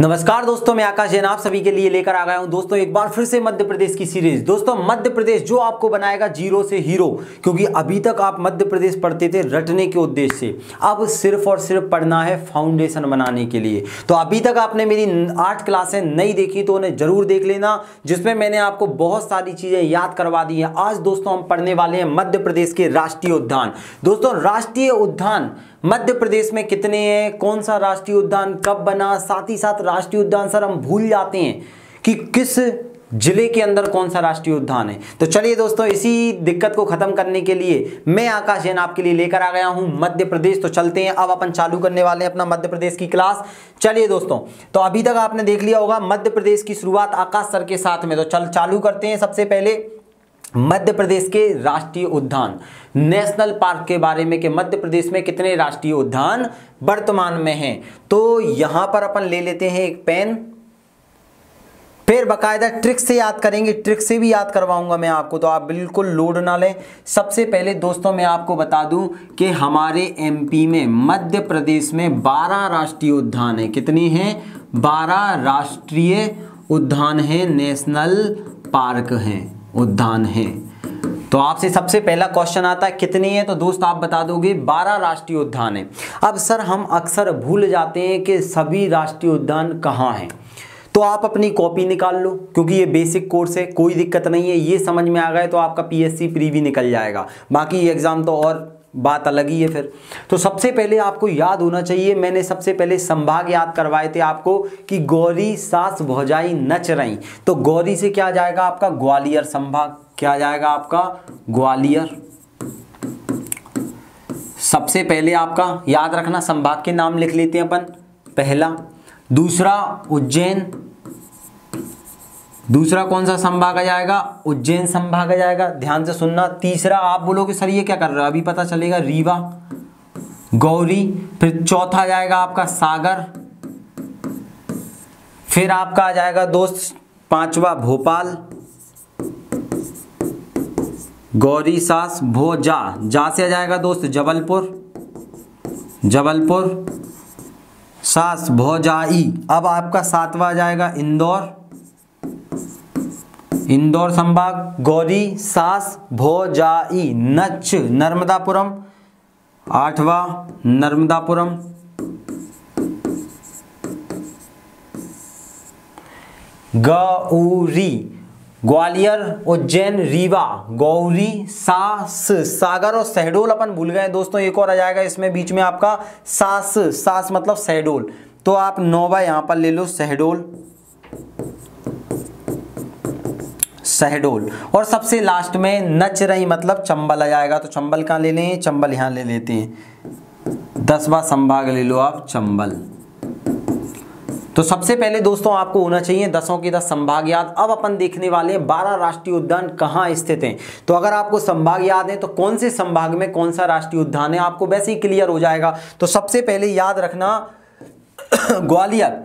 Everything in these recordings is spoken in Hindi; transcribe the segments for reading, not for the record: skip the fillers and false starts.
नमस्कार दोस्तों, मैं आकाश जैन आप सभी के लिए लेकर आ गया हूं दोस्तों एक बार फिर से मध्य प्रदेश की सीरीज। दोस्तों मध्य प्रदेश जो आपको बनाएगा जीरो से हीरो, क्योंकि अभी तक आप मध्य प्रदेश पढ़ते थे रटने के उद्देश्य से, अब सिर्फ और सिर्फ पढ़ना है फाउंडेशन बनाने के लिए। तो अभी तक आपने मेरी 8 क्लासें नहीं देखी तो उन्हें जरूर देख लेना, जिसमें मैंने आपको बहुत सारी चीजें याद करवा दी है। आज दोस्तों हम पढ़ने वाले हैं मध्य प्रदेश के राष्ट्रीय उद्यान। दोस्तों राष्ट्रीय उद्यान मध्य प्रदेश में कितने हैं, कौन सा राष्ट्रीय उद्यान कब बना, साथ ही साथ राष्ट्रीय उद्यान सर हम भूल जाते हैं कि किस जिले के अंदर कौन सा राष्ट्रीय उद्यान है। तो चलिए दोस्तों इसी दिक्कत को खत्म करने के लिए मैं आकाश जैन आपके लिए लेकर आ गया हूं मध्य प्रदेश। तो चलते हैं, अब अपन चालू करने वाले हैं अपना मध्य प्रदेश की क्लास। चलिए दोस्तों, तो अभी तक आपने देख लिया होगा मध्य प्रदेश की शुरुआत आकाश सर के साथ में। तो चालू करते हैं सबसे पहले मध्य प्रदेश के राष्ट्रीय उद्यान नेशनल पार्क के बारे में कि मध्य प्रदेश में कितने राष्ट्रीय उद्यान वर्तमान में हैं। तो यहां पर अपन ले लेते हैं एक पेन, फिर बकायदा ट्रिक से याद करेंगे, ट्रिक से भी याद करवाऊंगा मैं आपको, तो आप बिल्कुल लोड ना लें। सबसे पहले दोस्तों मैं आपको बता दूं कि हमारे एमपी में मध्य प्रदेश में 12 राष्ट्रीय उद्यान हैं। कितनी हैं? 12 राष्ट्रीय उद्यान हैं, नेशनल पार्क हैं, उद्यान है। तो आपसे सबसे पहला क्वेश्चन आता है कितने हैं, तो दोस्त आप बता दोगे 12 राष्ट्रीय उद्यान है। अब सर हम अक्सर भूल जाते हैं कि सभी राष्ट्रीय उद्यान कहाँ हैं। तो आप अपनी कॉपी निकाल लो, क्योंकि ये बेसिक कोर्स है, कोई दिक्कत नहीं है। ये समझ में आ गए तो आपका पीएससी प्री भी निकल जाएगा, बाकी ये एग्जाम तो और बात अलग ही है। फिर तो सबसे पहले आपको याद होना चाहिए, मैंने सबसे पहले संभाग याद करवाए थे आपको कि गौरी सास भौजाई नच रही, तो गौरी से क्या जाएगा आपका ग्वालियर संभाग, क्या जाएगा आपका ग्वालियर। सबसे पहले आपका याद रखना संभाग के नाम लिख लेते हैं अपन, पहला। दूसरा उज्जैन, दूसरा कौन सा संभाग आ जाएगा, उज्जैन संभाग आ जाएगा, ध्यान से सुनना। तीसरा आप बोलोगे सर ये क्या कर रहा है, अभी पता चलेगा, रीवा गौरी। फिर चौथा जाएगा आपका सागर, फिर आपका आ जाएगा दोस्त पांचवा भोपाल, गौरी सास भोजा, जा से आ जाएगा दोस्त जबलपुर, जबलपुर सास भोजाई। अब आपका सातवां आ जाएगा इंदौर, इंदौर संभाग, गौरी सास भोजाई नच नर्मदापुरम, आठवां नर्मदापुरम। गौरी ग्वालियर उज्जैन रीवा गौरी सास सागर और शहडोल अपन भूल गए दोस्तों, एक और आ जाएगा इसमें बीच में आपका सास, सास मतलब शहडोल, तो आप नौवा यहां पर ले लो शहडोल, शहडोल। और सबसे लास्ट में नच रही मतलब चंबल आ जाएगा, तो चंबल कहाँ ले लें, चंबल यहाँ ले लेते हैं, 10वां संभाग ले लो आप चंबल। तो सबसे पहले दोस्तों आपको होना चाहिए 10 के 10 संभाग याद। अब अपन देखने वाले हैं 12 राष्ट्रीय उद्यान कहाँ स्थित हैं। तो अगर आपको संभाग याद है तो कौन से संभाग में कौन सा राष्ट्रीय उद्यान है आपको वैसे ही क्लियर हो जाएगा। तो सबसे पहले याद रखना ग्वालियर,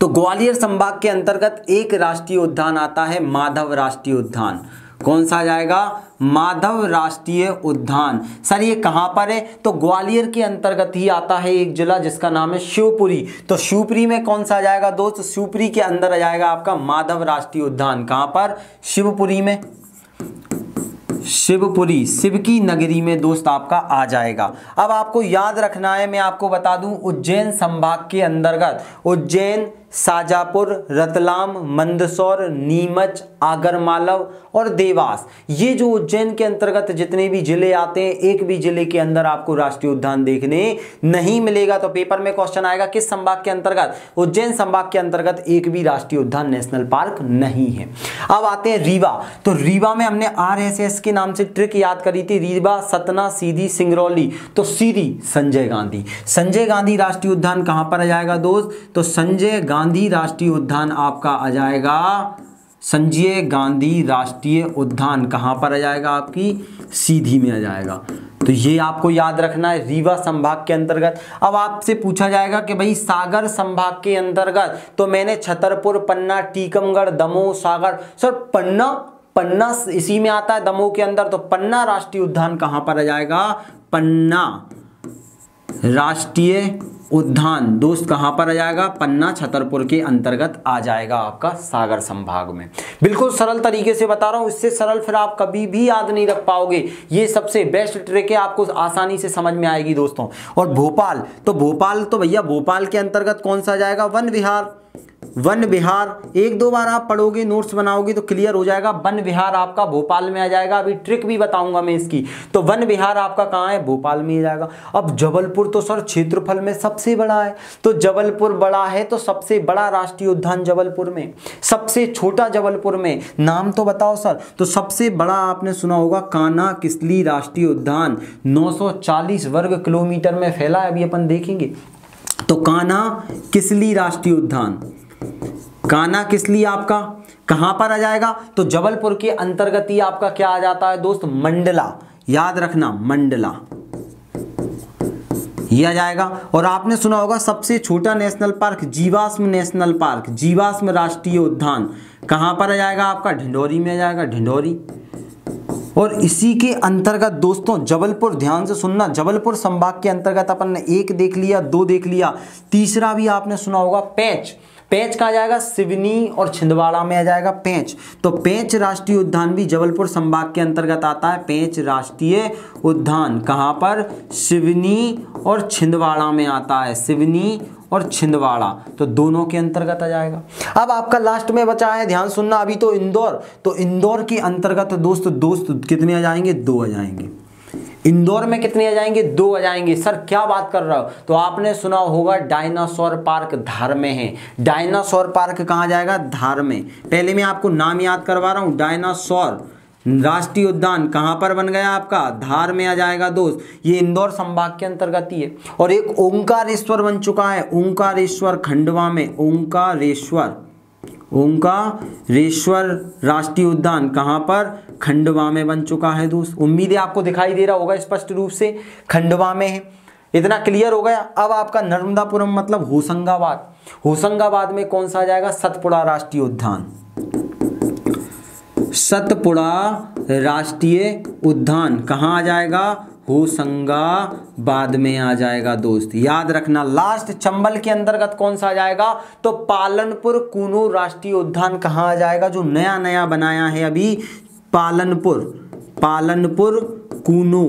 तो ग्वालियर संभाग के अंतर्गत एक राष्ट्रीय उद्यान आता है माधव राष्ट्रीय उद्यान। कौन सा जाएगा, माधव राष्ट्रीय उद्यान। सर ये कहां पर है, तो ग्वालियर के अंतर्गत ही आता है एक जिला जिसका नाम है शिवपुरी। तो शिवपुरी में कौन सा जाएगा दोस्त, शिवपुरी के अंदर आ जाएगा आपका माधव राष्ट्रीय उद्यान। कहां पर, शिवपुरी में, शिवपुरी शिव की नगरी में दोस्त आपका आ जाएगा। अब आपको याद रखना है, मैं आपको बता दूं उज्जैन संभाग के अंतर्गत उज्जैन, शाजापुर, रतलाम, मंदसौर, नीमच, आगरमालव और देवास, ये जो उज्जैन के अंतर्गत जितने भी जिले आते हैं एक भी जिले के अंदर आपको राष्ट्रीय उद्यान देखने नहीं मिलेगा। तो पेपर में क्वेश्चन आएगा किस संभाग के अंतर्गत, उज्जैन संभाग के अंतर्गत एक भी राष्ट्रीय उद्यान नेशनल पार्क नहीं है। अब आते हैं रीवा, तो रीवा में हमने RSS के नाम से ट्रिक याद करी थी, रीवा सतना सीधी सिंगरौली, तो सीधी संजय गांधी, संजय गांधी राष्ट्रीय उद्यान कहां पर आ जाएगा दोस्त, तो संजय गांधी राष्ट्रीय उद्यान आपका आ जाएगा, संजय गांधी राष्ट्रीय उद्यान कहां पर आ जाएगा आपकी सीधी में आ जाएगा। तो ये आपको याद रखना है रीवा संभाग के अंतर्गत। अब आपसे पूछा जाएगा कि भाई सागर संभाग के अंतर्गत, तो मैंने छतरपुर, पन्ना, टीकमगढ़, दमोह, सागर, सर पन्ना, पन्ना इसी में आता है दमोह के अंदर, तो पन्ना राष्ट्रीय उद्यान कहां पर आ जाएगा, पन्ना राष्ट्रीय उद्यान दोस्त कहाँ पर आ जाएगा, पन्ना छतरपुर के अंतर्गत आ जाएगा आपका सागर संभाग में। बिल्कुल सरल तरीके से बता रहा हूँ, इससे सरल फिर आप कभी भी याद नहीं रख पाओगे। ये सबसे बेस्ट ट्रिक है, आपको आसानी से समझ में आएगी दोस्तों। और भोपाल, तो भोपाल तो भैया भोपाल के अंतर्गत कौन सा आ जाएगा, वन विहार। वन विहार एक दो बार आप पढ़ोगे, नोट्स बनाओगे तो क्लियर हो जाएगा। वन विहार आपका भोपाल में आ जाएगा। अभी ट्रिक भी बताऊंगा मैं इसकी। तो वन विहार आपका कहाँ है, भोपाल में ही जाएगा। अब जबलपुर तो सर क्षेत्रफल में सबसे बड़ा है, तो जबलपुर बड़ा है, तो सबसे बड़ा राष्ट्रीय उद्यान जबलपुर में, सबसे छोटा जबलपुर में। नाम तो बताओ सर। तो सबसे बड़ा आपने सुना होगा कान्हाकिस्ली राष्ट्रीय उद्यान, 940 वर्ग किलोमीटर में फैला है, अभी अपन देखेंगे। तो कान्हाकिस्ली राष्ट्रीय उद्यान, कान्हाकिस्ली आपका कहां पर आ जाएगा, तो जबलपुर के अंतर्गत ही आपका क्या आ जाता है दोस्त, मंडला। याद रखना मंडला यह आ जाएगा। और आपने सुना होगा सबसे छोटा नेशनल पार्क जीवाश्म नेशनल पार्क, जीवाश्म राष्ट्रीय उद्यान कहां पर आ जाएगा आपका, ढिंडोरी में आ जाएगा, ढिंडोरी। और इसी के अंतर्गत दोस्तों जबलपुर, ध्यान से सुनना, जबलपुर संभाग के अंतर्गत अपन ने एक देख लिया, दो देख लिया, तीसरा भी आपने सुना होगा पैंच। पैंच का आ जाएगा, सिवनी और छिंदवाड़ा में आ जाएगा पैंच। तो पैंच राष्ट्रीय उद्यान भी जबलपुर संभाग के अंतर्गत आता है। पैंच राष्ट्रीय उद्यान कहाँ पर, सिवनी और छिंदवाड़ा में आता है, सिवनी और छिंदवाड़ा, तो दोनों के अंतर्गत आ जाएगा। अब आपका लास्ट में बचा है, ध्यान सुनना, अभी तो इंदौर, तो इंदौर के अंतर्गत दोस्त कितने आ जाएंगे, दो आ जाएंगे। इंदौर में कितने आ जाएंगे, दो आ जाएंगे। सर क्या बात कर रहे हो, तो आपने सुना होगा डायनासोर पार्क धार में है। डायनासोर पार्क कहाँ जाएगा, धार में। पहले मैं आपको नाम याद करवा रहा हूँ, डायनासोर राष्ट्रीय उद्यान कहाँ पर बन गया आपका, धार में आ जाएगा दोस्त। ये इंदौर संभाग के अंतर्गत ही है। और एक ओंकारेश्वर बन चुका है, ओंकारेश्वर खंडवा में, ओंकारेश्वर राष्ट्रीय उद्यान कहाँ पर, खंडवा में बन चुका है दोस्त। उम्मीद है आपको दिखाई दे रहा होगा स्पष्ट रूप से, खंडवा में है। इतना क्लियर हो गया। अब आपका नर्मदापुरम मतलब होशंगाबाद, होशंगाबाद में कौन सा आ जाएगा, सतपुड़ा राष्ट्रीय उद्यान, सतपुड़ा राष्ट्रीय उद्यान कहाँ आ जाएगा, होशंगाबाद में आ जाएगा दोस्त। याद रखना। लास्ट चंबल के अंतर्गत कौन सा आ जाएगा, तो पालनपुर कूनो राष्ट्रीय उद्यान कहाँ आ जाएगा, जो नया नया बनाया है अभी, पालनपुर, पालनपुर कूनो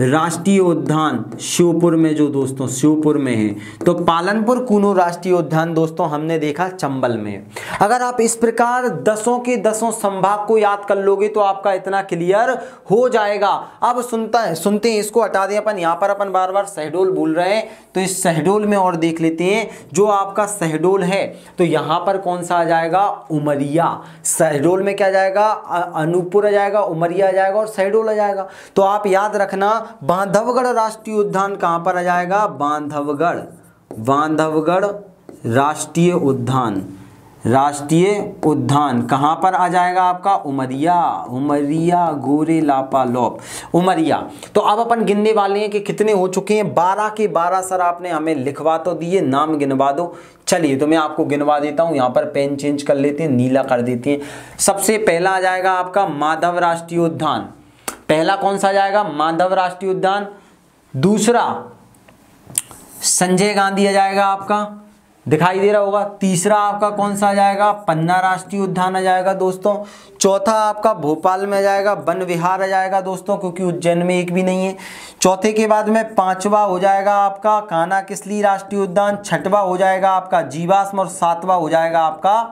राष्ट्रीय उद्यान श्योपुर में, जो दोस्तों श्योपुर में है। तो पालनपुर कूनो राष्ट्रीय उद्यान दोस्तों हमने देखा चंबल में। अगर आप इस प्रकार दसों के दसों संभाग को याद कर लोगे तो आपका इतना क्लियर हो जाएगा। अब सुनते हैं इसको हटा दें अपन। यहाँ पर अपन बार बार शहडोल बोल रहे हैं, तो इस शहडोल में और देख लेते हैं। जो आपका शहडोल है तो यहाँ पर कौन सा आ जाएगा, उमरिया। शहडोल में क्या जाएगा, अनूपपुर आ जाएगा, उमरिया आ जाएगा और शहडोल आ जाएगा। तो आप याद रखना, बांधवगढ़ राष्ट्रीय उद्यान कहां पर आ जाएगा, बांधवगढ़, बांधवगढ़ राष्ट्रीय उद्यान कहां पर आ जाएगा आपका, उमरिया, उमरिया गोरे लापा लोप, उमरिया। तो अब अपन गिनने वाले हैं कि कितने हो चुके हैं। 12 के 12 सर आपने हमें लिखवा तो दिए, नाम गिनवा दो। चलिए तो मैं आपको गिनवा देता हूं। यहाँ पर पेन चेंज कर लेते हैं, नीला कर देते हैं। सबसे पहला आ जाएगा आपका माधव राष्ट्रीय उद्यान। पहला कौन सा जाएगा, माधव राष्ट्रीय उद्यान। दूसरा संजय गांधी आ जाएगा आपका, दिखाई दे रहा होगा। तीसरा आपका कौन सा जाएगा, पन्ना राष्ट्रीय उद्यान आ जाएगा दोस्तों। चौथा आपका भोपाल में आ जाएगा, वन विहार आ जाएगा दोस्तों, क्योंकि उज्जैन में एक भी नहीं है। चौथे के बाद में पांचवा हो जाएगा आपका कान्हाकिस्ली राष्ट्रीय उद्यान। छठवा हो जाएगा आपका जीवाश्म और सातवा हो जाएगा आपका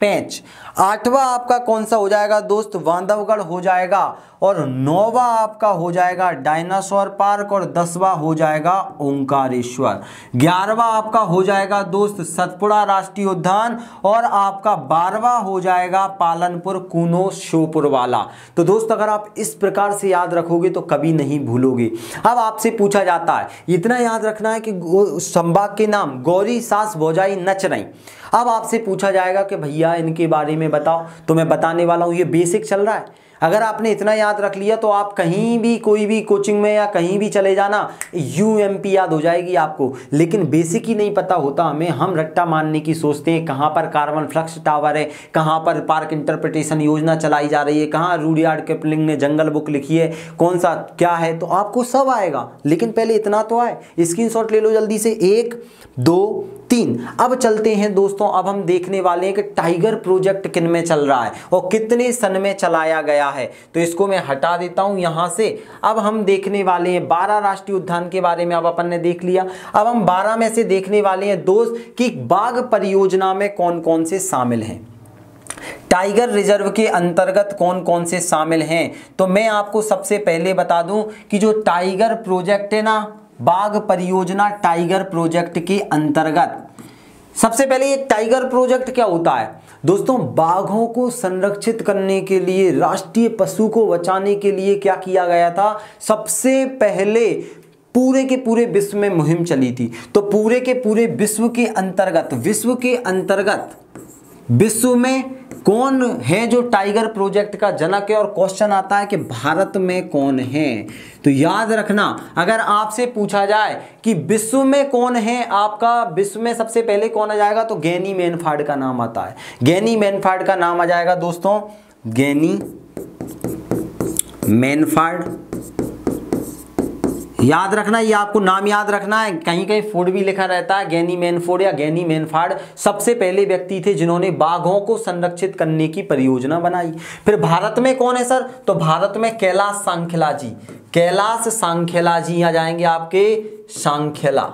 पैंच। आठवां आपका कौन सा हो जाएगा दोस्त, बांधवगढ़ हो जाएगा। और नौवां आपका हो जाएगा डायनासोर पार्क और दसवां हो जाएगा ओंकारेश्वर। ग्यारहवां आपका हो जाएगा दोस्त सतपुड़ा राष्ट्रीय उद्यान और आपका बारहवां हो जाएगा पालनपुर कूनो श्योपुर वाला। तो दोस्त अगर आप इस प्रकार से याद रखोगे तो कभी नहीं भूलोगे। अब आपसे पूछा जाता है, इतना याद रखना है कि संभाग के नाम, गौरी सास भौजाई नच रही। अब आपसे पूछा जाएगा कि भैया इनके बारे में बताओ, तो मैं बताने वाला हूँ। ये बेसिक चल रहा है। अगर आपने इतना याद रख लिया तो आप कहीं भी कोई भी कोचिंग में या कहीं भी चले जाना, यूएमपी याद हो जाएगी आपको। लेकिन बेसिक ही नहीं पता होता हमें, हम रट्टा मारने की सोचते हैं, कहाँ पर कार्बन फ्लक्स टावर है, कहाँ पर पार्क इंटरप्रिटेशन योजना चलाई जा रही है, कहाँ रूडयार्ड किपलिंग ने जंगल बुक लिखी है, कौन सा क्या है, तो आपको सब आएगा। लेकिन पहले इतना तो आए। स्क्रीनशॉट ले लो जल्दी से, 1 2 3। अब चलते हैं दोस्तों, अब हम देखने वाले हैं कि टाइगर प्रोजेक्ट किन में चल रहा है और कितने सन में चलाया गया है। तो इसको मैं हटा देता हूं यहां से। अब हम देखने वाले हैं 12 राष्ट्रीय उद्यान के बारे में अब अपन ने देख लिया। अब हम 12 में से देखने वाले हैं दोस्त कि बाघ परियोजना में कौन कौन से शामिल हैं, टाइगर रिजर्व के अंतर्गत कौन कौन से शामिल हैं। तो मैं आपको सबसे पहले बता दूं कि जो टाइगर प्रोजेक्ट है ना, बाघ परियोजना टाइगर प्रोजेक्ट के अंतर्गत, सबसे पहले ये टाइगर प्रोजेक्ट क्या होता है दोस्तों, बाघों को संरक्षित करने के लिए, राष्ट्रीय पशु को बचाने के लिए क्या किया गया था, सबसे पहले पूरे के पूरे विश्व में मुहिम चली थी। तो पूरे के पूरे विश्व के अंतर्गत विश्व में कौन है जो टाइगर प्रोजेक्ट का जनक है, और क्वेश्चन आता है कि भारत में कौन है। तो याद रखना, अगर आपसे पूछा जाए कि विश्व में कौन है आपका, विश्व में सबसे पहले कौन आ जाएगा, तो गिनी मेनफ्रेड का नाम आता है। गिनी मेनफ्रेड का नाम आ जाएगा दोस्तों, गिनी मेनफ्रेड। याद रखना, ये आपको नाम याद रखना है, कहीं कहीं फोर्ड भी लिखा रहता है, गिनी मेनफ्रेड या गिनी मेनफ्रेड सबसे पहले व्यक्ति थे जिन्होंने बाघों को संरक्षित करने की परियोजना बनाई। फिर भारत में कौन है सर, तो भारत में कैलाश सांखला जी आ जाएंगे आपके सांखला।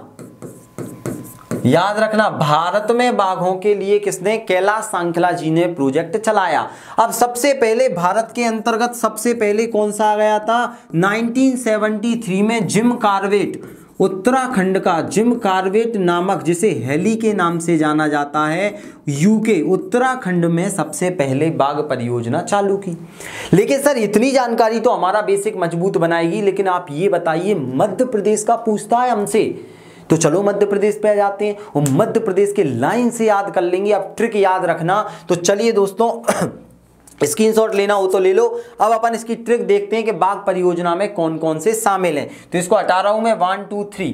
याद रखना, भारत में बाघों के लिए किसने, कैलाश सांखला जी ने प्रोजेक्ट चलाया। अब सबसे पहले भारत के अंतर्गत सबसे पहले कौन सा आ गया था, 1973 में जिम कार्बेट, उत्तराखंड का जिम कार्बेट नामक, जिसे हेली के नाम से जाना जाता है, यूके उत्तराखंड में सबसे पहले बाघ परियोजना चालू की। लेकिन सर इतनी जानकारी तो हमारा बेसिक मजबूत बनाएगी, लेकिन आप ये बताइए मध्य प्रदेश का पूछता है हमसे, तो चलो मध्य प्रदेश पे आ जाते हैं और मध्य प्रदेश के लाइन से याद कर लेंगे। अब ट्रिक याद रखना, तो चलिए दोस्तों स्क्रीनशॉट लेना हो तो ले लो। अब अपन इसकी ट्रिक देखते हैं कि बाघ परियोजना में कौन कौन से शामिल हैं। तो इसको हटा रहा हूं मैं, 1 2 3।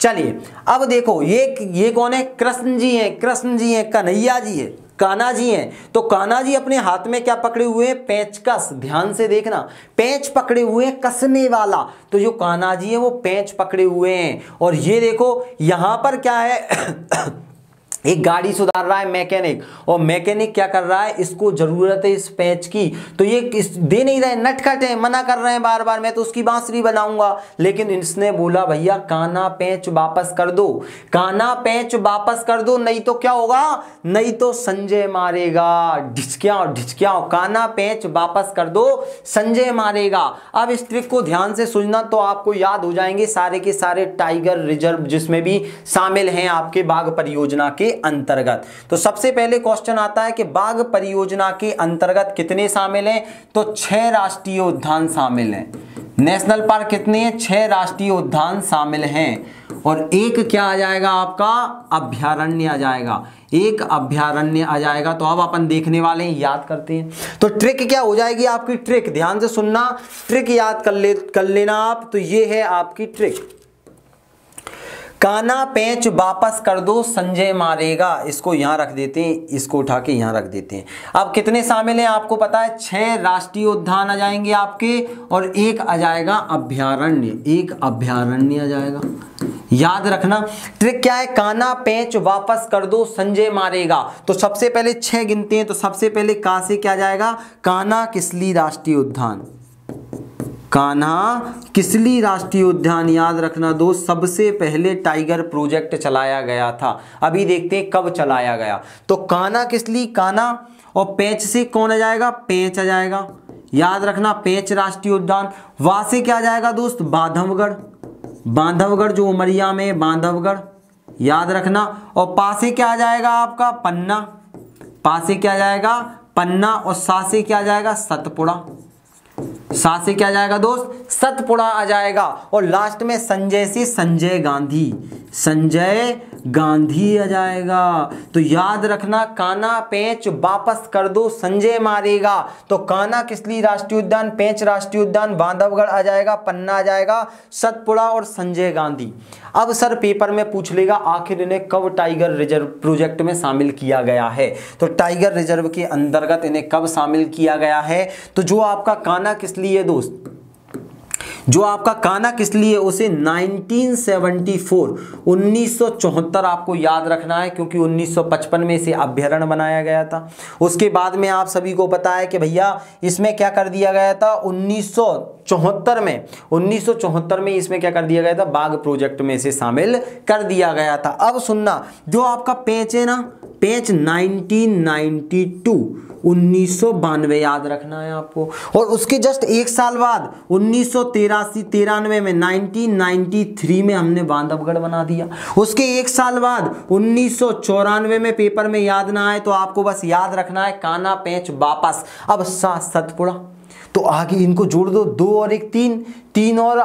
चलिए अब देखो, ये कौन है, कृष्ण जी हैं, कन्हैया जी है, कान्हा जी हैं। तो कान्हा जी अपने हाथ में क्या पकड़े हुए हैं, पेंचकस। ध्यान से देखना, पेंच पकड़े हुए हैं, कसने वाला। तो जो कान्हा जी है वो पेंच पकड़े हुए हैं। और ये देखो यहाँ पर क्या है एक गाड़ी सुधार रहा है मैकेनिक, और मैकेनिक क्या कर रहा है, इसको जरूरत है इस पैच की, तो ये दे नहीं रहे, नटखट है, मना कर रहे हैं बार बार, मैं तो उसकी बांसुरी बनाऊंगा। लेकिन इसने बोला भैया कान्हा पैच वापस कर दो, कान्हा पैच वापस कर दो, नहीं तो क्या होगा, नहीं तो संजय मारेगा। ढिचक्याओ, कान्हा पैच वापस कर दो, संजय मारेगा। अब इस ट्रिक को ध्यान से सुनना, तो आपको याद हो जाएंगे सारे के सारे टाइगर रिजर्व जिसमें भी शामिल हैं आपके बाघ परियोजना के अंतर्गत। तो सबसे पहले क्वेश्चन आता है कि बाघ परियोजना के अंतर्गत कितने शामिल हैं, तो 6 राष्ट्रीय उद्यान शामिल हैं। नेशनल पार्क कितने हैं, 6 राष्ट्रीय उद्यान शामिल हैं। और एक क्या आ जाएगा आपका, अभ्यारण्य आ जाएगा, एक अभ्यारण्य आ जाएगा। तो अब अपन देखने वाले हैं, याद करते हैं। तो ट्रिक क्या हो जाएगी आपकी, ट्रिक ध्यान से सुनना, ट्रिक याद कर लेना आप। तो ये है आपकी ट्रिक, कान्हा पैंच वापस कर दो, संजय मारेगा। इसको यहाँ रख देते हैं, इसको उठा के यहाँ रख देते हैं। अब कितने शामिल हैं आपको पता है, 6 राष्ट्रीय उद्यान आ जाएंगे आपके, और एक आ जाएगा अभ्यारण्य, एक अभ्यारण्य आ जाएगा। याद रखना ट्रिक क्या है, कान्हा पैंच वापस कर दो, संजय मारेगा। तो सबसे पहले 6 गिनते हैं। तो सबसे पहले का से क्या जाएगा, कान्हाकिस्ली राष्ट्रीय उद्यान, कान्हाकिस्ली राष्ट्रीय उद्यान। याद रखना दोस्त, सबसे पहले टाइगर प्रोजेक्ट चलाया गया था। अभी देखते हैं कब चलाया गया। तो कान्हाकिस्ली, कान्हा और पैंच से कौन आ जाएगा, पैंच आ जाएगा। याद रखना, पैंच राष्ट्रीय उद्यान। वहां से क्या जाएगा दोस्त, बांधवगढ़ जो उमरिया में, बांधवगढ़। याद रखना। और पासे क्या आ जाएगा आपका, पन्ना। पासे क्या जाएगा, पन्ना। और सासे क्या जाएगा, सतपुड़ा। सा से क्या जाएगा दोस्त, सतपुड़ा आ जाएगा। और लास्ट में संजय से संजय गांधी, संजय गांधी आ जाएगा। तो याद रखना, कान्हा पेंच वापस कर दो संजय मारेगा। तो कान्हाकिसली राष्ट्रीय उद्यान, पेंच राष्ट्रीय उद्यान, बांधवगढ़ आ जाएगा, पन्ना आ जाएगा, सतपुड़ा और संजय गांधी। अब सर पेपर में पूछ लेगा आखिर इन्हें कब टाइगर रिजर्व प्रोजेक्ट में शामिल किया गया है। तो टाइगर रिजर्व के अंतर्गत इन्हें कब शामिल किया गया है। तो जो आपका कान्हाकिसली है दोस्त, जो आपका कान्हाकिसली है उसे 1974 आपको याद रखना है, क्योंकि 1955 में इसे अभ्यारण्य बनाया गया था। उसके बाद में आप सभी को पता है कि भैया इसमें क्या कर दिया गया था, 1974 में इसमें क्या कर दिया गया था, बाघ प्रोजेक्ट में इसे शामिल कर दिया गया था। अब सुनना, जो आपका पेंच है ना, पेंच 1992 याद रखना है आपको। और उसके जस्ट एक साल बाद 1993 में 1993 में हमने बांधवगढ़ बना दिया। उसके एक साल बाद 1994 में, पेपर में याद ना आए तो आपको बस याद रखना है कान्हा पेंच वापस। अब सतपुड़ा, तो आगे इनको जोड़ दो, 2 और 1 3 3 और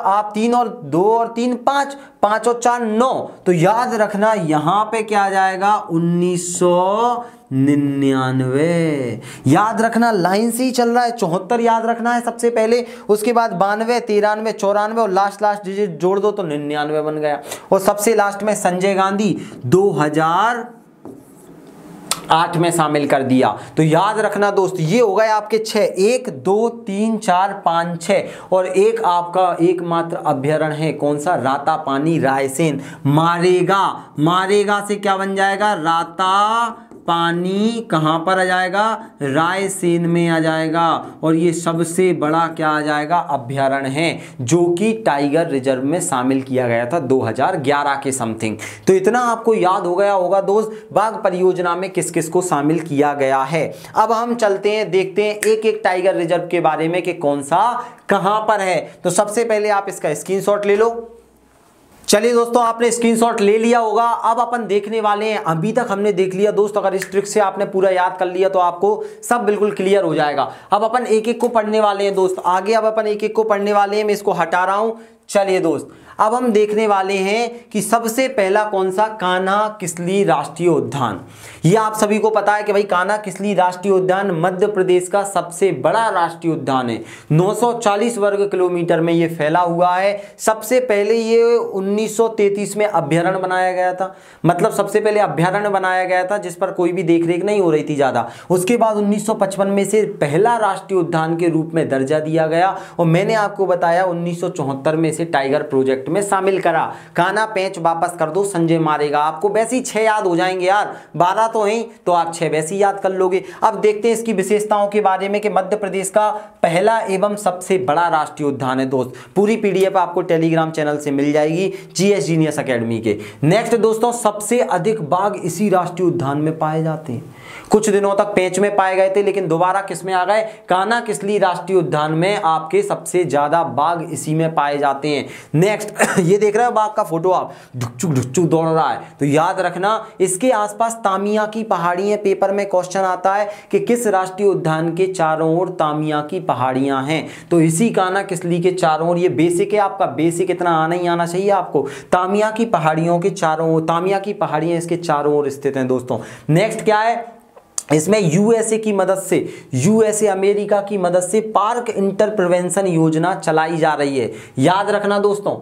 2 और 3 5 5 और 4 9। तो याद रखना यहाँ पे क्या आ जाएगा, 1999। याद रखना लाइन से ही चल रहा है, 74 याद रखना है सबसे पहले, उसके बाद 92 93 94 और लास्ट डिजिट जोड़ दो तो 99 बन गया। और सबसे लास्ट में संजय गांधी 2008 में शामिल कर दिया। तो याद रखना दोस्त, ये हो गए आपके 6, 1 2 3 4 5 6 और एक आपका एकमात्र अभ्यारण्य है, कौन सा, राता पानी रायसेन मारेगा। मारेगा से क्या बन जाएगा, राता पानी कहाँ पर आ जाएगा, रायसेन में आ जाएगा। और ये सबसे बड़ा क्या आ जाएगा, अभ्यारण्य है, जो कि टाइगर रिजर्व में शामिल किया गया था 2011 के समथिंग। तो इतना आपको याद हो गया होगा दोस्त, बाघ परियोजना में किस किस को शामिल किया गया है। अब हम चलते हैं, देखते हैं एक एक टाइगर रिजर्व के बारे में कि कौन सा कहाँ पर है। तो सबसे पहले आप इसका स्क्रीनशॉट ले लो। चलिए दोस्तों, आपने स्क्रीनशॉट ले लिया होगा। अब अपन देखने वाले हैं, अभी तक हमने देख लिया दोस्त, अगर इस ट्रिक से आपने पूरा याद कर लिया तो आपको सब बिल्कुल क्लियर हो जाएगा। अब अपन एक एक को पढ़ने वाले हैं दोस्त आगे, अब अपन एक एक को पढ़ने वाले हैं। मैं इसको हटा रहा हूं। चलिए दोस्त, अब हम देखने वाले हैं कि सबसे पहला कौन सा, कान्हाकिसली राष्ट्रीय उद्यान। ये आप सभी को पता है कि भाई कान्हाकिसली राष्ट्रीय उद्यान मध्य प्रदेश का सबसे बड़ा राष्ट्रीय उद्यान है, 940 वर्ग किलोमीटर में ये फैला हुआ है। सबसे पहले ये 1933 में अभ्यारण्य बनाया गया था, मतलब सबसे पहले अभ्यारण्य बनाया गया था जिस पर कोई भी देख रेख नहीं हो रही थी ज़्यादा। उसके बाद 1955 में इसे पहला राष्ट्रीय उद्यान के रूप में दर्जा दिया गया। और मैंने आपको बताया 1974 में टाइगर प्रोजेक्ट में शामिल करा। कान्हा पेंच वापस कर दो संजय मारेगा। आपको वैसे ही 6 याद हो जाएंगे यार, 12 तो हैं तो आप 6 वैसे ही याद कर लोगे। अब देखते हैं इसकी विशेषताओं के बारे में कि मध्य प्रदेश का पहला एवं सबसे बड़ा राष्ट्रीय उद्यान है दोस्त। पूरी पीडीएफ आपको टेलीग्राम चैनल से मिल जाएगी, जीएस जीनियस एकेडमी के। नेक्स्ट दोस्तों, सबसे अधिक बाघ इसी राष्ट्रीय उद्यान में पाए जाते हैं। कुछ दिनों तक पेंच में पाए गए थे, लेकिन दोबारा किसमें आ गए, कान्हाकिसली राष्ट्रीय उद्यान में आपके सबसे ज्यादा बाघ इसी में पाए जाते हैं। नेक्स्ट, ये देख रहे हो बाघ का फोटो, आप ढुकचुक दौड़ रहा है। तो याद रखना इसके आसपास तामिया की पहाड़ी है। पेपर में क्वेश्चन आता है कि किस राष्ट्रीय उद्यान के चारों ओर तामिया की पहाड़ियां हैं। तो इसी कान्हाकिसली के चारों ओर, ये बेसिक है आपका, बेसिक इतना आना ही आना चाहिए आपको। तामिया की पहाड़ियों के चारों ओर, तामिया की पहाड़ियां इसके चारों ओर स्थित हैं दोस्तों। नेक्स्ट क्या है, इसमें यूएसए की मदद से, यूएसए अमेरिका की मदद से पार्क इंटरप्रिवेंशन योजना चलाई जा रही है। याद रखना दोस्तों,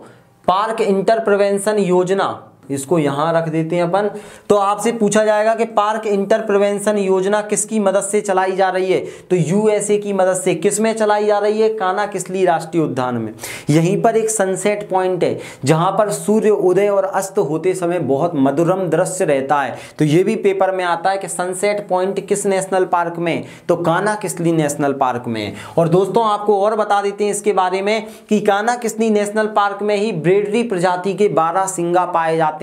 पार्क इंटरप्रिवेंशन योजना, इसको यहां रख देते हैं अपन। तो आपसे पूछा जाएगा कि पार्क इंटरप्रिवेंशन योजना किसकी मदद से चलाई जा रही है, तो यूएसए की मदद से। किसमें चलाई जा रही है, कान्हाकिसली राष्ट्रीय उद्यान में। यहीं पर एक सनसेट पॉइंट है जहां पर सूर्य उदय और अस्त होते समय बहुत मधुरम दृश्य रहता है। तो ये भी पेपर में आता है कि सनसेट पॉइंट किस नेशनल पार्क में, तो कान्हाकिसली नेशनल पार्क में। और दोस्तों आपको और बता देते हैं इसके बारे में कि कान्हाकिसली नेशनल पार्क में ही ब्रेडरी प्रजाति के 12 सिंगा पाए जाते हैं।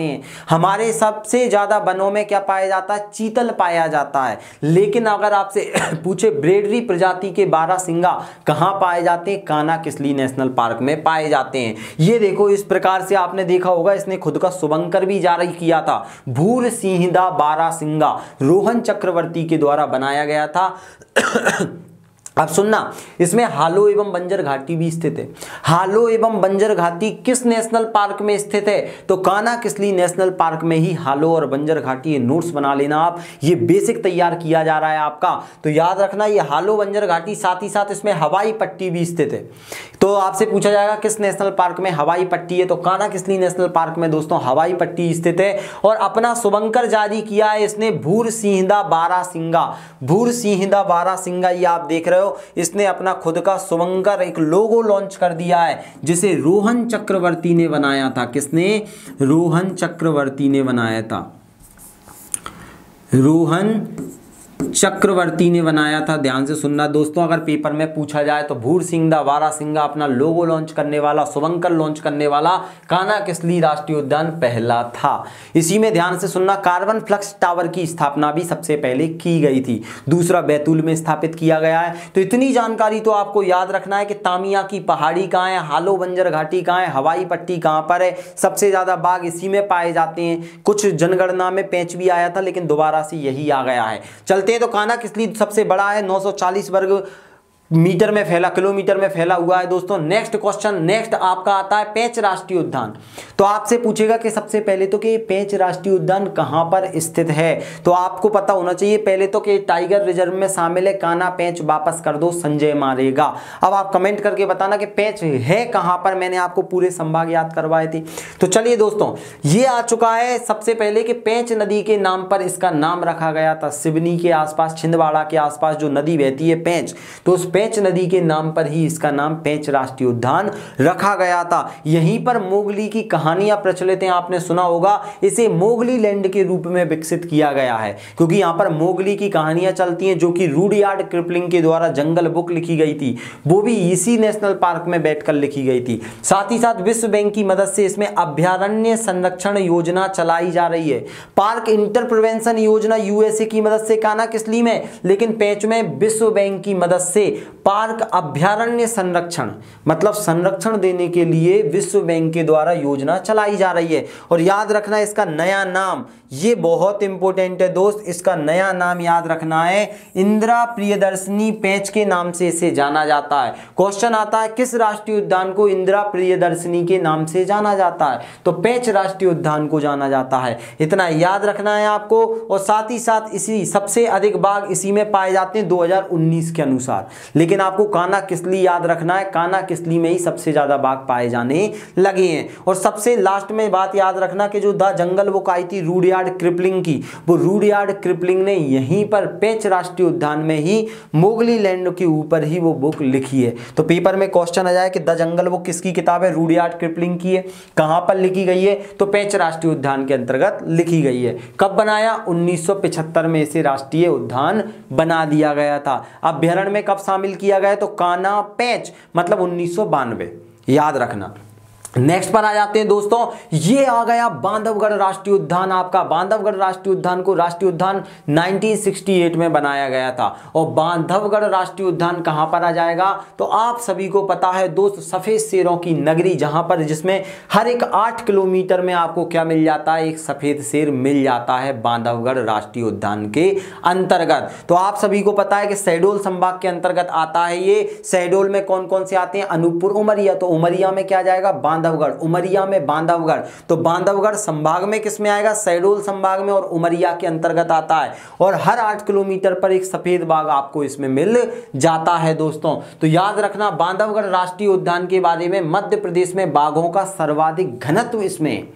हमारे सबसे ज्यादा वनों में क्या पाया जाता है, चीतल पाया जाता है। लेकिन अगर आपसे पूछे ब्रेडरी प्रजाति के 12 सिंगा कहां पाए जाते हैं, कान्हाकिसली नेशनल पार्क में पाए जाते हैं। ये देखो, इस प्रकार से आपने देखा होगा, इसने खुद का शुभंकर भी जारी किया था, भूर सिंहदा 12 सिंगा, रोहन चक्रवर्ती के द्वारा बनाया गया था। अब सुनना, इसमें हालो एवं बंजर घाटी भी स्थित है। हालो एवं बंजर घाटी किस नेशनल पार्क में स्थित है? तो कान्हाकिसली नेशनल पार्क में ही हालो और बंजर घाटी, ये नोट्स बना लेना आप, ये बेसिक तैयार किया जा रहा है आपका, तो याद रखना ये हालो बंजर घाटी, साथ ही साथ इसमें हवाई पट्टी भी स्थित है। तो आपसे पूछा जाएगा किस नेशनल पार्क में हवाई पट्टी है? तो कान्हाकिसली नेशनल पार्क में दोस्तों हवाई पट्टी स्थित है। और अपना शुभंकर जारी किया है इसने भूरसिंहदा बारासिंगा, भूरसिंहदा बारासिंगा, ये आप देख रहे हो, इसने अपना खुद का शुभंकर एक लोगो लॉन्च कर दिया है जिसे रोहन चक्रवर्ती ने बनाया था। किसने? रोहन चक्रवर्ती ने बनाया था, रोहन चक्रवर्ती ने बनाया था। ध्यान से सुनना दोस्तों, अगर पेपर में पूछा जाए तो भूरसिंहदा बारासिंगा अपना लोगो लॉन्च करने वाला, शुभंकर लॉन्च करने वाला कान्हाकिसली राष्ट्रीय उद्यान पहला था। इसी में ध्यान से सुनना, कार्बन फ्लक्स टावर की स्थापना भी सबसे पहले की गई थी, दूसरा बैतूल में स्थापित किया गया है। तो इतनी जानकारी तो आपको याद रखना है कि तामिया की पहाड़ी कहाँ है, हालो बंजर घाटी कहाँ है, हवाई पट्टी कहाँ पर है, सबसे ज्यादा बाघ इसी में पाए जाते हैं। कुछ जनगणना में पेंच भी आया था लेकिन दोबारा से यही आ गया है। चलते तो कान्हाकिसली सबसे बड़ा है, 940 वर्ग मीटर में फैला, किलोमीटर में फैला हुआ है दोस्तों। नेक्स्ट क्वेश्चन, नेक्स्ट आपका आता है पेंच राष्ट्रीय उद्यान। तो आपसे पूछेगा कि सबसे पहले तो कि पेंच राष्ट्रीय उद्यान कहां पर स्थित है, तो आपको पता होना चाहिए पहले तो कि टाइगर रिजर्व में शामिल है। कान्हा पेंच वापस कर दो, संजय मारेगा। अब आप कमेंट करके बताना कि पेंच है कहां पर, मैंने आपको पूरे संभाग याद करवाए थे। तो चलिए दोस्तों, ये आ चुका है सबसे पहले कि पेंच नदी के नाम पर इसका नाम रखा गया था। सिवनी के आसपास, छिंदवाड़ा के आसपास जो नदी बहती है पेंच, तो उस पेंच नदी के नाम पर ही इसका नाम पेंच राष्ट्रीय उद्यान रखा गया था। यहीं पर मोगली की कहानियां प्रचलित हैं, आपने सुना होगा, इसे मोगली लैंड के रूप में विकसित किया गया है क्योंकि यहां पर मोगली की कहानियां चलती हैं, जो कि रूडयार्ड किपलिंग के द्वारा जंगल बुक लिखी गई थी, वो भी इसी नेशनल पार्क में बैठकर लिखी गई थी। साथ ही साथ विश्व बैंक की मदद से इसमें अभ्यारण्य संरक्षण योजना चलाई जा रही है। पार्क इंटरप्रिवेंशन योजना यूएसए की मदद से कान्हाकिसली में, लेकिन पेंच में विश्व बैंक की मदद से पार्क अभ्यारण्य संरक्षण, मतलब संरक्षण देने के लिए विश्व बैंक के द्वारा योजना चलाई जा रही है। और याद रखना इसका नया नाम, ये बहुत इंपॉर्टेंट है दोस्त, इसका नया नाम याद रखना है इंदिरा प्रियदर्शनी पेंच के नाम से इसे जाना जाता है। क्वेश्चन आता है किस राष्ट्रीय उद्यान को इंदिरा प्रियदर्शनी के नाम से जाना जाता है, तो पेंच राष्ट्रीय उद्यान को जाना जाता है, इतना याद रखना है आपको। और साथ ही साथ इसी सबसे अधिक बाघ इसी में पाए जाते हैं 2019 के अनुसार, लेकिन आपको कान्हाकिसली याद रखना है, कान्हाकिसली में ही सबसे ज्यादा बाघ पाए जाने लगे हैं। और सबसे लास्ट में बात याद रखना कि जो द जंगल बुक आई थी रूडयार्ड किपलिंग की, वो रूडयार्ड किपलिंग ने यहीं पर पेंच राष्ट्रीय उद्यान में ही मोगली लैंड के ऊपर ही वो बुक लिखी है। तो पेपर में क्वेश्चन आ जाए कि द जंगल बुक किसकी किताब है, रूडयार्ड किपलिंग की है, कहां पर लिखी गई है, तो पेंच राष्ट्रीय उद्यान के अंतर्गत लिखी गई है। कब बनाया? 1975 में इसे राष्ट्रीय उद्यान बना दिया गया था। अभ्यारण्य में कब शामिल किया गया? तो कान्हा पेंच, मतलब 1992, याद रखना। नेक्स्ट पर आ जाते हैं दोस्तों, ये आ गया बांधवगढ़ राष्ट्रीय उद्यान आपका। बांधवगढ़ राष्ट्रीय उद्यान को राष्ट्रीय उद्यान 1968 में बनाया गया था। और बांधवगढ़ राष्ट्रीय उद्यान कहां पर आ जाएगा? तो आप सभी को पता है दोस्त, सफेद शेरों की नगरी, जहां पर जिसमें हर एक 8 किलोमीटर में आपको क्या मिल जाता है, एक सफेद शेर मिल जाता है बांधवगढ़ राष्ट्रीय उद्यान के अंतर्गत। तो आप सभी को पता है कि शहडोल संभाग के अंतर्गत आता है ये। शहडोल में कौन कौन से आते हैं? अनूपपुर, उमरिया, तो उमरिया में क्या जाएगा? बांधवगढ़। उमरिया में बांधवगढ़, तो बांधवगढ़ संभाग में किसमें आएगा? शहडोल संभाग में, और उमरिया के अंतर्गत आता है। और हर 8 किलोमीटर पर एक सफेद बाघ आपको इसमें मिल जाता है दोस्तों। तो याद रखना बांधवगढ़ राष्ट्रीय उद्यान के बारे में, मध्य प्रदेश में बाघों का सर्वाधिक घनत्व, इसमें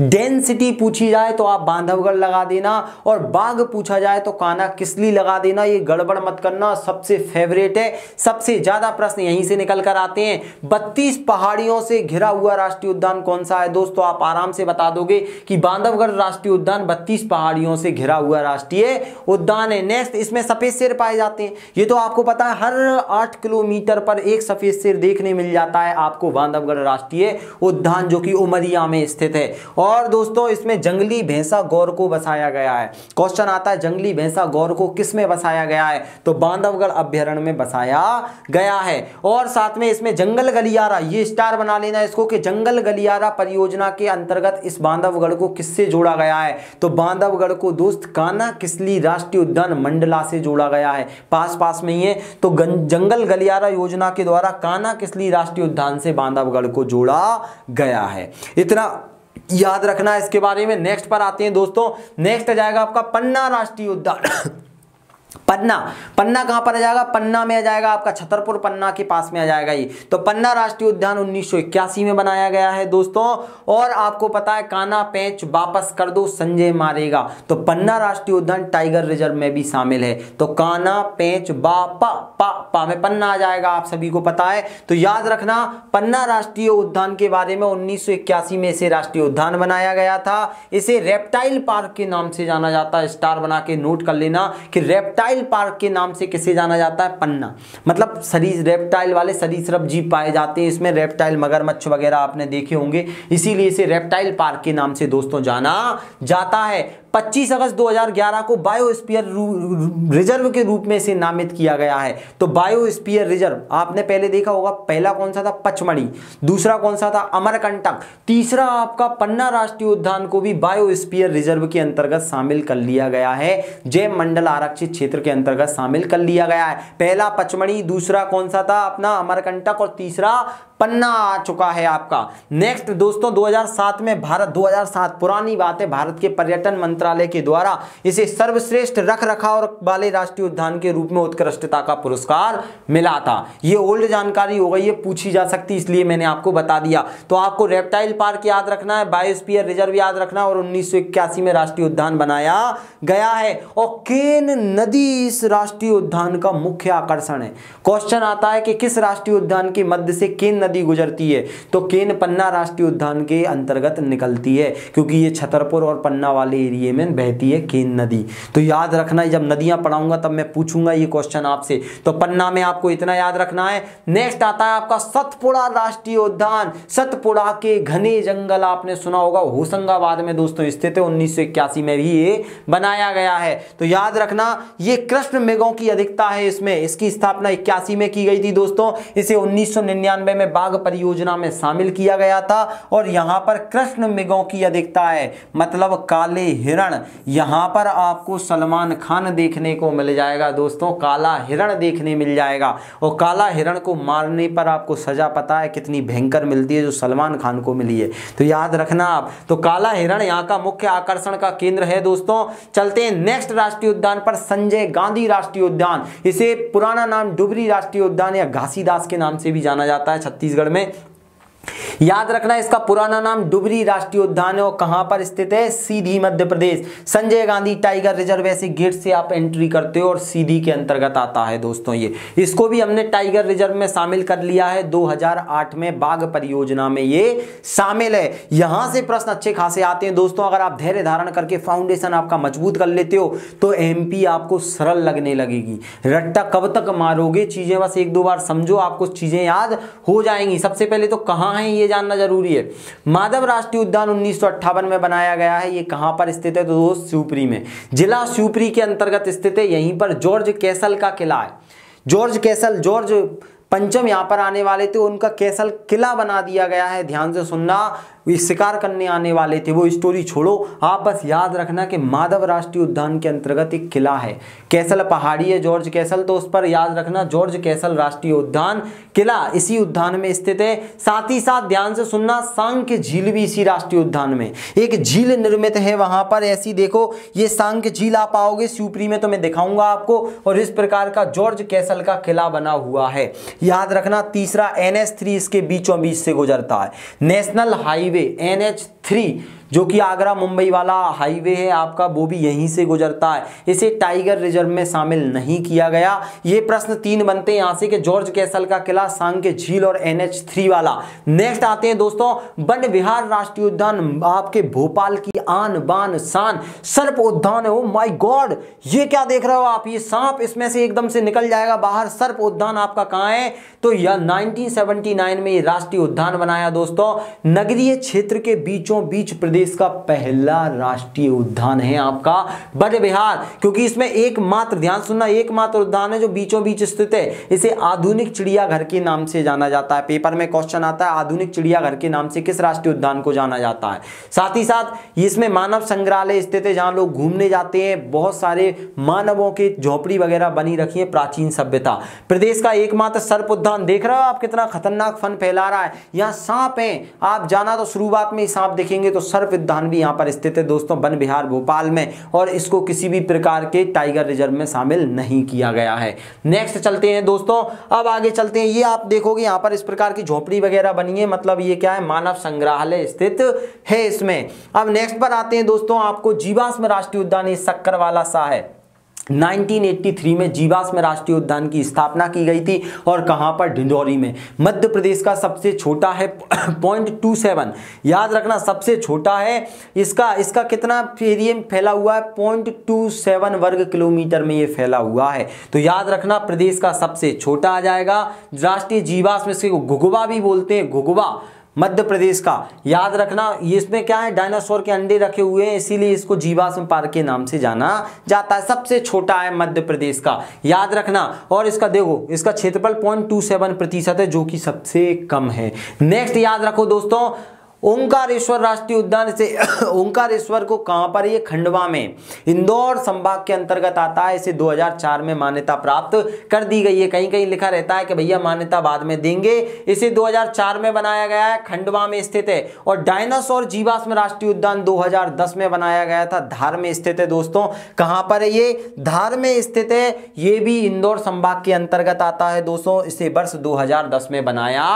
डेंसिटी पूछी जाए तो आप बांधवगढ़ लगा देना, और बाघ पूछा जाए तो कान्हाकिसली लगा देना, ये गड़बड़ मत करना, सबसे फेवरेट है, सबसे ज्यादा प्रश्न यहीं से निकल कर आते हैं। 32 पहाड़ियों से घिरा हुआ राष्ट्रीय उद्यान कौन सा है दोस्तों? आप आराम से बता दोगे कि बांधवगढ़ राष्ट्रीय उद्यान 32 पहाड़ियों से घिरा हुआ राष्ट्रीय उद्यान है। नेक्स्ट, इसमें सफेद शेर पाए जाते हैं, ये तो आपको पता है, हर 8 किलोमीटर पर एक सफेद शेर देखने मिल जाता है आपको बांधवगढ़ राष्ट्रीय उद्यान, जो कि उमरिया में स्थित है। और दोस्तों इसमें जंगली भैंसा गौर को बसाया गया है। क्वेश्चन आता है जंगली भैंसा गौर को किसमें बसाया गया है? तो बांधवगढ़ अभ्यारण्य में बसाया गया है। और साथ में इसमें जंगल गलियारा, ये स्टार बना लेना इसको, के जंगल गलियारा परियोजना के अंतर्गत इस बांधवगढ़ को किससे जोड़ा गया है? तो बांधवगढ़ को दोस्त कान्हाकिसली राष्ट्रीय उद्यान मंडला से जोड़ा गया है, पास पास में ही है। तो जंगल गलियारा योजना के द्वारा कान्हाकिसली राष्ट्रीय उद्यान से बांधवगढ़ को जोड़ा गया है। इतना याद रखना इसके बारे में। नेक्स्ट पर आते हैं दोस्तों, नेक्स्ट आ जाएगा आपका पन्ना राष्ट्रीय उद्यान। पन्ना, पन्ना कहां पर आ जाएगा? पन्ना में आ जाएगा आपका, छतरपुर पन्ना के पास में आ जाएगा ये। तो पन्ना राष्ट्रीय उद्यान 1981 में बनाया गया है दोस्तों। और आपको पता है कान्हा पैंच वापस कर दो संजय मारेगा, तो पन्ना राष्ट्रीय उद्यान टाइगर रिजर्व में भी शामिल है। तो कान्हा पैंच पा में पन्ना आ जाएगा, आप सभी को पता है। तो याद रखना पन्ना राष्ट्रीय उद्यान के बारे में 1981 में इसे राष्ट्रीय उद्यान बनाया गया था। इसे रेप्टाइल पार्क के नाम से जाना जाता है, स्टार बना के नोट कर लेना कि रेप्टाइल पार्क के नाम से किसे जाना जाता है। पन्ना मतलब सरीसृप, रेप्टाइल वाले सरीसृप जीव पाए जाते हैं इसमें, रेप्टाइल मगरमच्छ वगैरह आपने देखे होंगे, इसीलिए इसे रेप्टाइल पार्क के नाम से दोस्तों जाना जाता है। 25 अगस्त 2011 को बायोस्फीयर रिजर्व के रूप में इसे नामित किया गया है। तो बायोस्फीयर रिजर्व आपने पहले देखा होगा, पहला कौन सा था? पचमढ़ी। दूसरा कौन सा था? अमरकंटक। तीसरा आपका पन्ना राष्ट्रीय उद्यान को भी बायोस्फीयर रिजर्व के अंतर्गत शामिल कर लिया गया है, जैव मंडल आरक्षित क्षेत्र के अंतर्गत शामिल कर लिया गया है। पहला पचमढ़ी, दूसरा कौन सा था अपना? अमरकंटक, और तीसरा पन्ना आ चुका है आपका। नेक्स्ट दोस्तों 2007 में भारत, 2007 पुरानी बात है, भारत के पर्यटन मंत्रालय के द्वारा इसे सर्वश्रेष्ठ रखरखाव वाले राष्ट्रीय उद्यान के रूप में उत्कृष्टता का पुरस्कार मिला था। ये ओल्ड जानकारी हो गई है, पूछी जा सकती, इसलिए मैंने आपको बता दिया। तो आपको रेप्टाइल पार्क याद रखना है, बायोस्फीयर रिजर्व याद रखना, और 1981 में राष्ट्रीय उद्यान बनाया गया है। और केन नदी इस राष्ट्रीय उद्यान का मुख्य आकर्षण है। क्वेश्चन आता है कि किस राष्ट्रीय उद्यान के मध्य से केन नदी गुजरती है? तो केन पन्ना राष्ट्रीय उद्यान के अंतर्गत निकलती है, क्योंकि ये छतरपुर और पन्ना वाले एरिया में बहती है केन नदी। तो याद रखना, जब नदियां पढ़ाऊंगा तब मैं पूछूंगा ये क्वेश्चन आपसे। तो पन्ना में आपको इतना याद रखना है। नेक्स्ट आता है आपका सतपुड़ा राष्ट्रीय उद्यान। सतपुड़ा के घने जंगल आपने सुना होगा, होशंगाबाद में दोस्तों स्थित है, 1981 में भी ये बनाया गया है। तो याद रखना ये कृष्ण मृगों की अधिकता है इसमें, इसकी स्थापना 81 में की गई थी दोस्तों। इसे 1999 में बाघ परियोजना में शामिल किया गया था, और यहां पर कृष्ण मृगों की अधिकता है, मतलब काले हिरण। यहां पर आपको सलमान खान देखने को मिल जाएगा दोस्तों, काला हिरण देखने मिल जाएगा। और काला हिरण को मारने पर आपको सजा पता है कितनी भयंकर मिलती है, जो सलमान खान को मिली है। तो याद रखना आप, तो काला हिरण यहाँ का मुख्य आकर्षण का केंद्र है दोस्तों। चलते हैं नेक्स्ट राष्ट्रीय उद्यान पर, संजय गांधी राष्ट्रीय उद्यान। इसे पुराना नाम डुबरी राष्ट्रीय उद्यान या घासीदास के नाम से भी जाना जाता है, छत्तीसगढ़ में। याद रखना इसका पुराना नाम डुबरी राष्ट्रीय उद्यान है, और कहां पर स्थित है? सीधी, मध्य प्रदेश। संजय गांधी टाइगर रिजर्व, ऐसे गेट से आप एंट्री करते हो और सीधी के अंतर्गत आता है दोस्तों ये। इसको भी हमने टाइगर रिजर्व में शामिल कर लिया है, 2008 में बाघ परियोजना में ये शामिल है। यहां से प्रश्न अच्छे खासे आते हैं दोस्तों, अगर आप धैर्य धारण करके फाउंडेशन आपका मजबूत कर लेते हो तो MP आपको सरल लगने लगेगी। रट्टा कब तक मारोगे, चीजें बस एक दो बार समझो, आपको चीजें याद हो जाएंगी। सबसे पहले तो कहां है ये जानना जरूरी है। माधव राष्ट्रीय उद्यान 1958 में बनाया गया है, ये कहां पर स्थित है? तो दोस्त शिवपुरी में, जिला शिवपुरी के अंतर्गत स्थित है। यहीं पर जॉर्ज कैसल का किला है, जॉर्ज कैसल, जॉर्ज पंचम यहाँ पर आने वाले थे, उनका कैसल किला बना दिया गया है। ध्यान से सुनना, वे शिकार करने आने वाले थे, वो स्टोरी छोड़ो, आप बस याद रखना कि माधव राष्ट्रीय उद्यान के अंतर्गत एक किला है, कैसल पहाड़ी है जॉर्ज कैसल, तो उस पर याद रखना जॉर्ज कैसल राष्ट्रीय उद्यान किला इसी उद्यान में स्थित है। साथ ही साथ ध्यान से सुनना, सांख्य झील भी इसी राष्ट्रीय उद्यान में, एक झील निर्मित है वहाँ पर, ऐसी देखो ये सांख्य झील आप आओगे शिवपुरी में तो मैं दिखाऊंगा आपको, और इस प्रकार का जॉर्ज कैसल का किला बना हुआ है, याद रखना। तीसरा NH3 इसके बीचों बीच से गुजरता है, नेशनल हाईवे NH3 जो कि आगरा मुंबई वाला हाईवे है आपका, वो भी यहीं से गुजरता है। इसे टाइगर रिजर्व में शामिल नहीं किया गया। ये प्रश्न 3 बनते हैं यहाँ से कि जॉर्ज कैसल का किला, सांख्य झील और NH3 वाला। नेक्स्ट आते हैं दोस्तों वन विहार राष्ट्रीय उद्यान, आपके भोपाल की आन बान शान सर्प उद्यान है। ओ माय गॉड, ये क्या देख रहे हो आप, ये सांप इसमें से एकदम से निकल जाएगा बाहर। सर्प उद्यान आपका कहाँ है? तो यह 1979 में राष्ट्रीय उद्यान बनाया दोस्तों। नगरीय क्षेत्र के बीचों बीच प्रदेश देश का पहला राष्ट्रीय उद्यान है आपका बट बिहार, क्योंकि इसमें एकमात्र, ध्यान सुनना, एकमात्र उद्यान है जो बीचों बीच स्थित है। इसे आधुनिक चिड़ियाघर के नाम से जाना जाता है। पेपर में क्वेश्चन आता है आधुनिक चिड़ियाघर के नाम से किस राष्ट्रीय उद्यान को जाना जाता है। साथ ही साथ इसमें मानव संग्रहालय स्थित है जहां लोग घूमने जाते हैं। बहुत सारे मानवों की झोपड़ी वगैरह बनी रखी है, प्राचीन सभ्यता। प्रदेश का एकमात्र सर्प उद्यान, देख रहे हो आप कितना खतरनाक फन फैला रहा है। यहाँ सांप है, आप जाना तो शुरुआत में सांप देखेंगे, तो सर्प उद्यान भी यहाँ पर स्थित है दोस्तों, वन विहार भोपाल में, और इसको किसी भी प्रकार के टाइगर रिजर्व में शामिल नहीं किया गया है। नेक्स्ट चलते हैं दोस्तों, अब आगे चलते हैं। ये आप देखोगे यहाँ पर इस प्रकार की झोपड़ी वगैरह बनी है, मतलब ये क्या है, मानव संग्रहालय स्थित है इसमें। अब नेक्स्ट पर आते हैं दोस्तों, आपको जीवाश्म राष्ट्रीय उद्यान शक्करवाला सा है। 1983 में जीवाश्म राष्ट्रीय उद्यान की स्थापना की गई थी, और कहां पर, ढिंडोरी में। मध्य प्रदेश का सबसे छोटा है 0.27, याद रखना सबसे छोटा है। इसका कितना एरिया फैला हुआ है, 0.27 वर्ग किलोमीटर में ये फैला हुआ है। तो याद रखना प्रदेश का सबसे छोटा आ जाएगा राष्ट्रीय जीवाश्म। इसके घुघुवा भी बोलते हैं, घुघुवा मध्य प्रदेश का, याद रखना। ये इसमें क्या है, डायनासोर के अंडे रखे हुए हैं, इसीलिए इसको जीवाश्म पार्क के नाम से जाना जाता है। सबसे छोटा है मध्य प्रदेश का, याद रखना। और इसका देखो, इसका क्षेत्रफल 0.27% है, जो कि सबसे कम है। नेक्स्ट याद रखो दोस्तों, ओंकारेश्वर राष्ट्रीय उद्यान से, ओंकारेश्वर को कहां पर, ये खंडवा में, इंदौर संभाग के अंतर्गत आता है। इसे 2004 में मान्यता प्राप्त कर दी गई है। कहीं कहीं लिखा रहता है कि भैया मान्यता बाद में देंगे, इसे 2004 में बनाया गया है, खंडवा में स्थित है। और डायनासोर जीवाश्म राष्ट्रीय उद्यान 2010 में बनाया गया था, धार में स्थित है दोस्तों। कहां पर है ये, धार में स्थित है। ये भी इंदौर संभाग के अंतर्गत आता है दोस्तों, इसे वर्ष 2010 में बनाया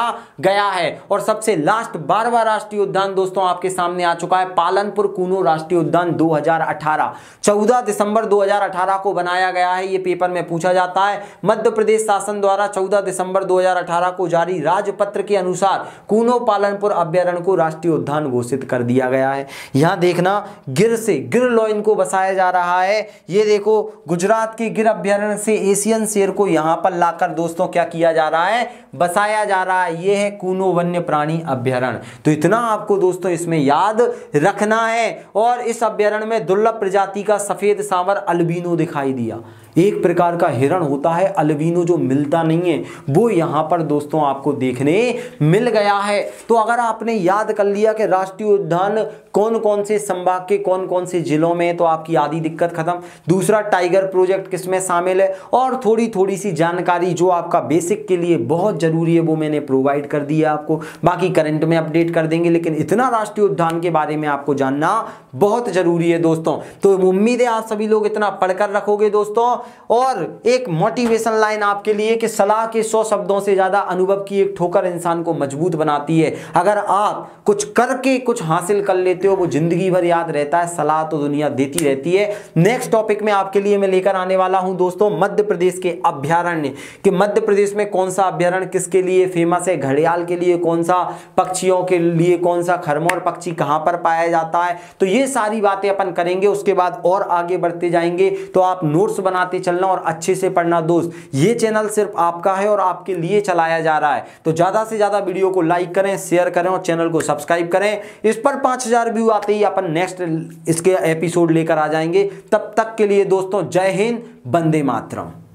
गया है। और सबसे लास्ट 12वां राष्ट्रीय उद्यान दोस्तों आपके सामने आ चुका है, पालनपुर कूनो राष्ट्रीय उद्यान 2018, 14 दिसंबर 2018 को बनाया गया है। ये पेपर में पूछा जाता है। मध्य प्रदेश शासन द्वारा 14 दिसंबर 2018 को जारी राजपत्र के अनुसार कूनो पालनपुर अभयारण्य को राष्ट्रीय उद्यान घोषित कर दिया गया है। यहां देखना, गिर से, गिर लॉइन को बसाया जा रहा है। ये देखो, गुजरात के गिर अभयारण्य से एशियन शेर को यहां पर लाकर दोस्तों क्या किया जा रहा है, बसाया जा रहा है। यह है कूनो वन्य प्राणी अभयारण्य। तो इतना आपको दोस्तों इसमें याद रखना है। और इस अभ्यारण्य में दुर्लभ प्रजाति का सफेद सांवर अल्बिनो दिखाई दिया। एक प्रकार का हिरण होता है अल्बिनो, जो मिलता नहीं है, वो यहाँ पर दोस्तों आपको देखने मिल गया है। तो अगर आपने याद कर लिया कि राष्ट्रीय उद्यान कौन कौन से संभाग के कौन कौन से जिलों में, तो आपकी आधी दिक्कत खत्म। दूसरा, टाइगर प्रोजेक्ट किसमें शामिल है, और थोड़ी थोड़ी सी जानकारी जो आपका बेसिक के लिए बहुत जरूरी है वो मैंने प्रोवाइड कर दिया आपको। बाकी करंट में अपडेट कर देंगे, लेकिन इतना राष्ट्रीय उद्यान के बारे में आपको जानना बहुत जरूरी है दोस्तों। तो उम्मीद है आप सभी लोग इतना पढ़कर रखोगे दोस्तों। और एक मोटिवेशन लाइन आपके लिए कि सलाह के 100 शब्दों से ज्यादा अनुभव की एक ठोकर इंसान को मजबूत बनाती है। अगर आप कुछ करके कुछ हासिल कर लेते हो, वो जिंदगी भर याद रहता है। सलाह तो दुनिया देती रहती है। नेक्स्ट टॉपिक में आपके लिए मैं लेकर आने वाला हूं दोस्तों मध्य प्रदेश के अभ्यारण्य, कि मध्य प्रदेश में कौन सा अभ्यारण्य किसके लिए फेमस है, घड़ियाल के लिए कौन सा, पक्षियों के लिए कौन सा, खरमोर पक्षी कहां पर पाया जाता है। तो ये सारी बातें अपन करेंगे, उसके बाद और आगे बढ़ते जाएंगे। तो आप नोट्स बनाते चलना और अच्छे से पढ़ना दोस्त। ये चैनल सिर्फ आपका है और आपके लिए चलाया जा रहा है। तो ज्यादा से ज्यादा वीडियो को लाइक करें, शेयर करें और चैनल को सब्सक्राइब करें। इस पर 5000 व्यू आते ही अपन नेक्स्ट इसके एपिसोड लेकर आ जाएंगे। तब तक के लिए दोस्तों जय हिंद, वंदे मातरम।